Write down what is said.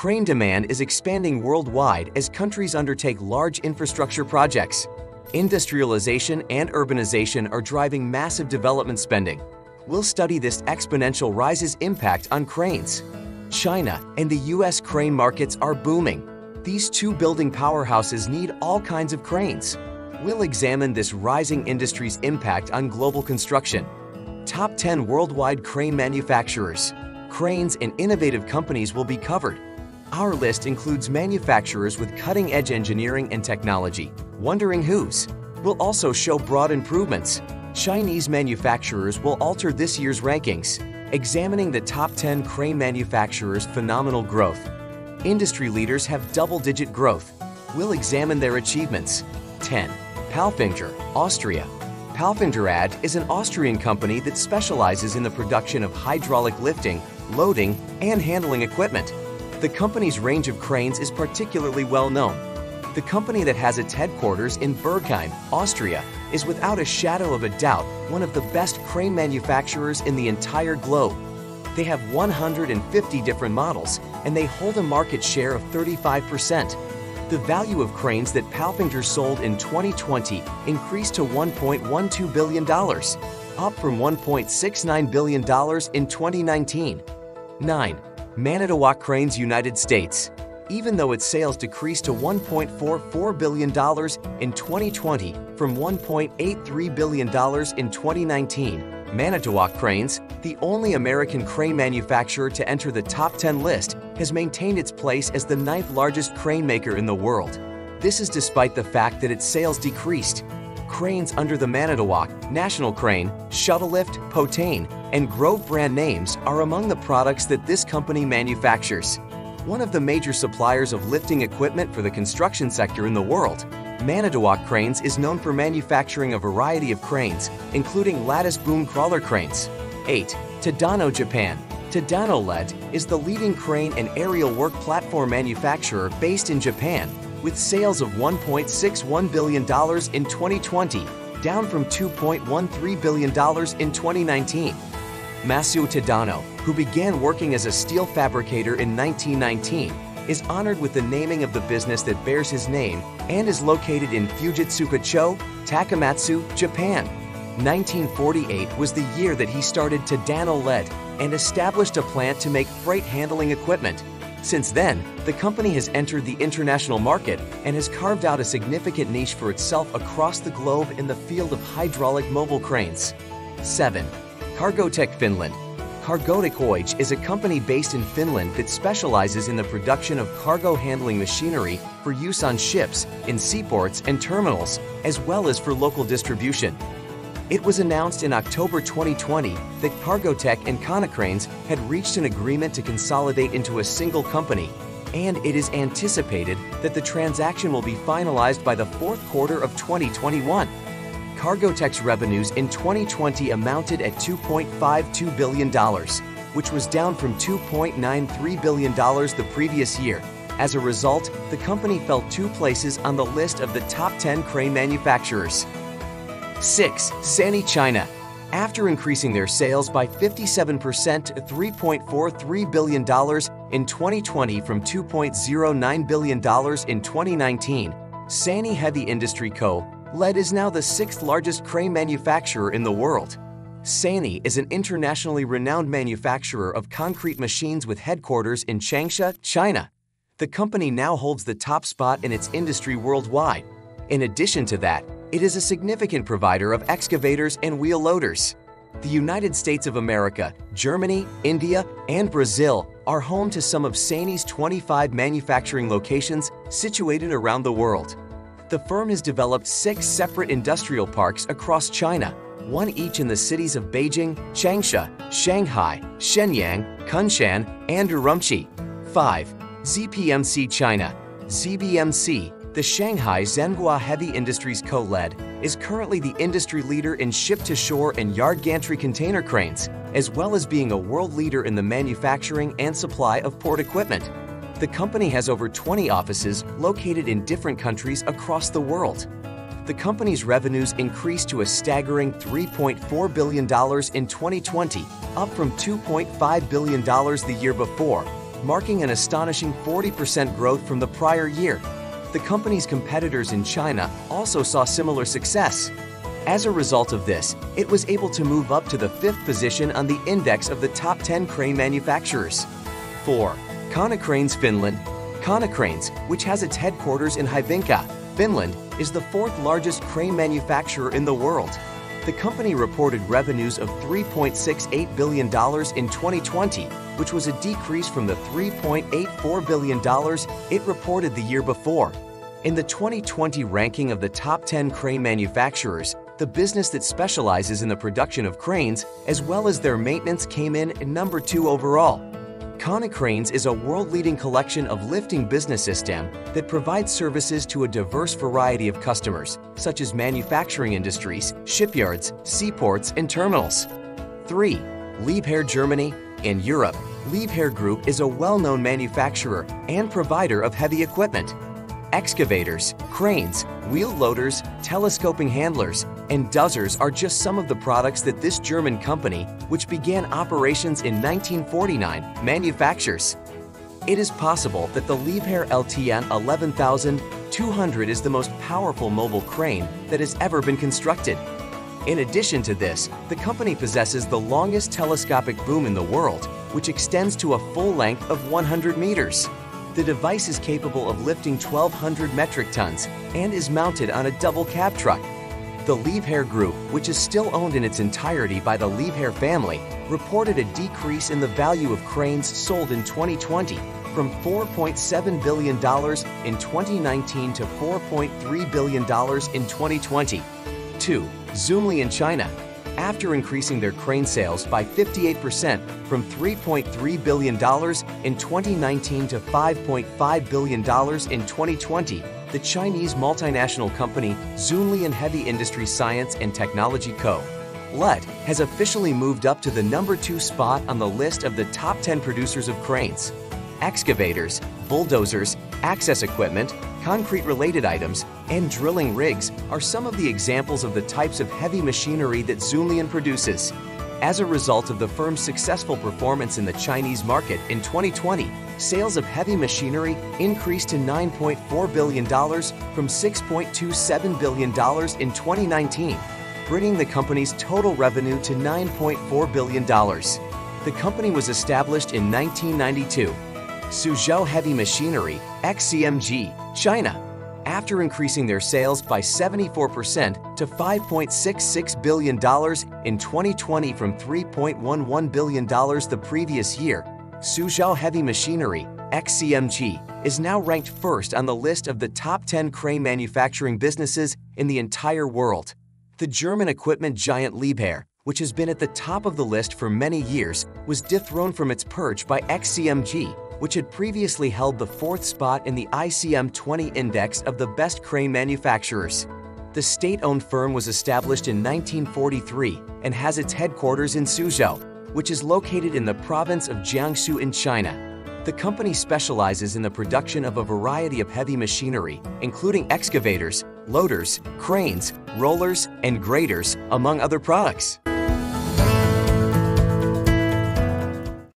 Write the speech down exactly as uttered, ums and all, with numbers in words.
crane demand is expanding worldwide as countries undertake large infrastructure projects. Industrialization and urbanization are driving massive development spending. We'll study this exponential rise's impact on cranes. China and the U S crane markets are booming. These two building powerhouses need all kinds of cranes. We'll examine this rising industry's impact on global construction. Top ten worldwide crane manufacturers. Cranes and innovative companies will be covered. Our list includes manufacturers with cutting-edge engineering and technology. Wondering whose? We'll also show broad improvements. Chinese manufacturers will alter this year's rankings, examining the top ten crane manufacturers' phenomenal growth. Industry leaders have double-digit growth. We'll examine their achievements. ten. Palfinger, Austria. Palfinger A G is an Austrian company that specializes in the production of hydraulic lifting, loading, and handling equipment. The company's range of cranes is particularly well known. The company that has its headquarters in Bergheim, Austria, is without a shadow of a doubt one of the best crane manufacturers in the entire globe. They have one hundred fifty different models, and they hold a market share of thirty-five percent. The value of cranes that Palfinger sold in twenty twenty increased to one point one two billion dollars, up from one point six nine billion dollars in twenty nineteen. nine. Manitowoc Cranes, United States. Even though its sales decreased to one point four four billion dollars in twenty twenty from one point eight three billion dollars in twenty nineteen, Manitowoc Cranes, the only American crane manufacturer to enter the top ten list, has maintained its place as the ninth largest crane maker in the world. This is despite the fact that its sales decreased. Cranes under the Manitowoc, National Crane, Shuttle Lift, Potain, and Grove brand names are among the products that this company manufactures. One of the major suppliers of lifting equipment for the construction sector in the world, Manitowoc Cranes is known for manufacturing a variety of cranes, including lattice boom crawler cranes. eight. Tadano, Japan. Tadano Lead is the leading crane and aerial work platform manufacturer based in Japan, with sales of one point six one billion dollars in twenty twenty, down from two point one three billion dollars in twenty nineteen. Masuo Tadano, who began working as a steel fabricator in nineteen nineteen, is honored with the naming of the business that bears his name and is located in Fujitsuka cho Takamatsu, Japan. nineteen forty-eight was the year that he started Tadano Lead and established a plant to make freight handling equipment. Since then, the company has entered the international market and has carved out a significant niche for itself across the globe in the field of hydraulic mobile cranes. seven. Cargotec, Finland. Cargotec Oyj is a company based in Finland that specializes in the production of cargo handling machinery for use on ships, in seaports and terminals, as well as for local distribution. It was announced in October twenty twenty that Cargotec and Konecranes had reached an agreement to consolidate into a single company, and it is anticipated that the transaction will be finalized by the fourth quarter of twenty twenty-one. Cargotec's revenues in twenty twenty amounted at two point five two billion dollars, which was down from two point nine three billion dollars the previous year. As a result, the company fell two places on the list of the top ten crane manufacturers. six. Sany, China. After increasing their sales by fifty-seven percent to three point four three billion dollars in twenty twenty from two point zero nine billion dollars in twenty nineteen, Sany Heavy Industry Co. Ltd is now the sixth largest crane manufacturer in the world. Sany is an internationally renowned manufacturer of concrete machines with headquarters in Changsha, China. The company now holds the top spot in its industry worldwide. In addition to that, it is a significant provider of excavators and wheel loaders. The United States of America, Germany, India, and Brazil are home to some of Sany's twenty-five manufacturing locations situated around the world. The firm has developed six separate industrial parks across China, one each in the cities of Beijing, Changsha, Shanghai, Shenyang, Kunshan, and Urumqi. five. Z P M C, China. Z B M C, the Shanghai Zhenhua Heavy Industries Co. Ltd., is currently the industry leader in ship-to-shore and yard gantry container cranes, as well as being a world leader in the manufacturing and supply of port equipment. The company has over twenty offices located in different countries across the world. The company's revenues increased to a staggering three point four billion dollars in twenty twenty, up from two point five billion dollars the year before, marking an astonishing forty percent growth from the prior year. The company's competitors in China also saw similar success. As a result of this, it was able to move up to the fifth position on the index of the top ten crane manufacturers. four. Konecranes Finland. Konecranes, which has its headquarters in Hyvinkää, Finland, is the fourth largest crane manufacturer in the world. The company reported revenues of three point six eight billion dollars in twenty twenty, which was a decrease from the three point eight four billion dollars it reported the year before. In the twenty twenty ranking of the top ten crane manufacturers, the business that specializes in the production of cranes, as well as their maintenance, came in at number two overall. Konecranes is a world-leading collection of lifting business system that provides services to a diverse variety of customers, such as manufacturing industries, shipyards, seaports, and terminals. three. Liebherr Germany. In Europe, Liebherr Group is a well-known manufacturer and provider of heavy equipment. Excavators, cranes, wheel loaders, telescoping handlers, and dozers are just some of the products that this German company, which began operations in nineteen forty-nine, manufactures. It is possible that the Liebherr L T M eleven thousand two hundred is the most powerful mobile crane that has ever been constructed. In addition to this, the company possesses the longest telescopic boom in the world, which extends to a full length of one hundred meters. The device is capable of lifting twelve hundred metric tons and is mounted on a double cab truck. The Liebherr Group, which is still owned in its entirety by the Liebherr family, reported a decrease in the value of cranes sold in twenty twenty from four point seven billion dollars in twenty nineteen to four point three billion dollars in twenty twenty. two. Zoomli in China. After increasing their crane sales by fifty-eight percent from three point three billion dollars in twenty nineteen to five point five billion dollars in twenty twenty, the Chinese multinational company Zunlian Heavy Industry Science and Technology Co. Ltd has officially moved up to the number two spot on the list of the top ten producers of cranes. Excavators, bulldozers, access equipment, concrete-related items, and drilling rigs are some of the examples of the types of heavy machinery that Zunlian produces. As a result of the firm's successful performance in the Chinese market in twenty twenty, sales of heavy machinery increased to nine point four billion dollars from six point two seven billion dollars in twenty nineteen, bringing the company's total revenue to nine point four billion dollars. The company was established in nineteen ninety-two. Xuzhou Heavy Machinery, X C M G, China. After increasing their sales by seventy-four percent to five point six six billion dollars in twenty twenty from three point one one billion dollars the previous year, Xuzhou Heavy Machinery, X C M G, is now ranked first on the list of the top ten crane manufacturing businesses in the entire world. The German equipment giant Liebherr, which has been at the top of the list for many years, was dethroned from its perch by X C M G, which had previously held the fourth spot in the I C M twenty index of the best crane manufacturers. The state-owned firm was established in nineteen forty-three and has its headquarters in Suzhou, which is located in the province of Jiangsu in China. The company specializes in the production of a variety of heavy machinery, including excavators, loaders, cranes, rollers, and graders, among other products.